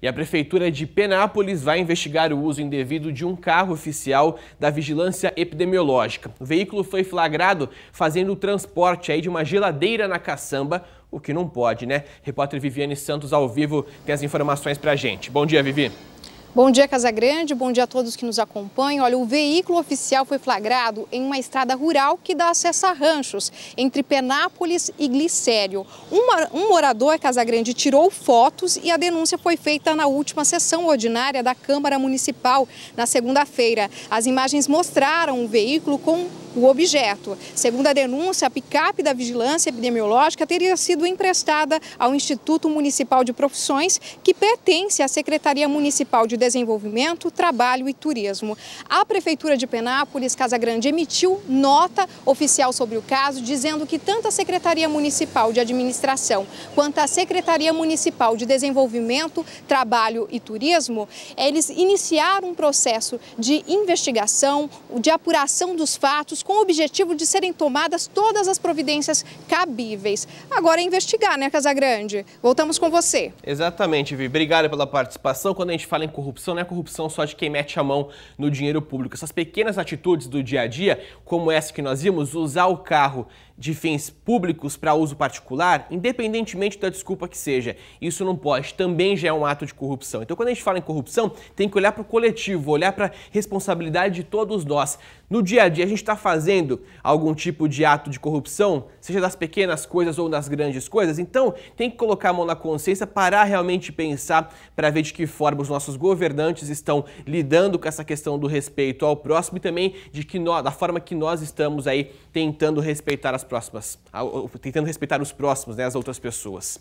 E a Prefeitura de Penápolis vai investigar o uso indevido de um carro oficial da Vigilância Epidemiológica. O veículo foi flagrado fazendo o transporte aí de uma geladeira na caçamba, o que não pode, né? Repórter Viviane Santos, ao vivo, tem as informações pra gente. Bom dia, Vivi. Bom dia, Casagrande. Bom dia a todos que nos acompanham. Olha, o veículo oficial foi flagrado em uma estrada rural que dá acesso a ranchos, entre Penápolis e Glicério. Um morador, Casagrande, tirou fotos e a denúncia foi feita na última sessão ordinária da Câmara Municipal, na segunda-feira. As imagens mostraram o veículo com o objeto. Segundo a denúncia, a picape da Vigilância Epidemiológica teria sido emprestada ao Instituto Municipal de Profissões, que pertence à Secretaria Municipal de Desenvolvimento, Trabalho e Turismo. A Prefeitura de Penápolis, Casagrande, emitiu nota oficial sobre o caso, dizendo que tanto a Secretaria Municipal de Administração quanto a Secretaria Municipal de Desenvolvimento, Trabalho e Turismo, eles iniciaram um processo de investigação, de apuração dos fatos, com o objetivo de serem tomadas todas as providências cabíveis. Agora é investigar, né, Casagrande? Voltamos com você. Exatamente, Vi. Obrigado pela participação. Quando a gente fala em corrupção, não é corrupção só de quem mete a mão no dinheiro público. Essas pequenas atitudes do dia a dia, como essa que nós vimos, usar o carro de fins públicos para uso particular, independentemente da desculpa que seja, isso não pode, também já é um ato de corrupção. Então, quando a gente fala em corrupção, tem que olhar para o coletivo, olhar para a responsabilidade de todos nós. No dia a dia, a gente está fazendo algum tipo de ato de corrupção, seja das pequenas coisas ou das grandes coisas, então tem que colocar a mão na consciência, parar realmente pensar para ver de que forma os nossos governantes estão lidando com essa questão do respeito ao próximo e também de que da forma que nós estamos aí tentando respeitar os próximos, né, as outras pessoas.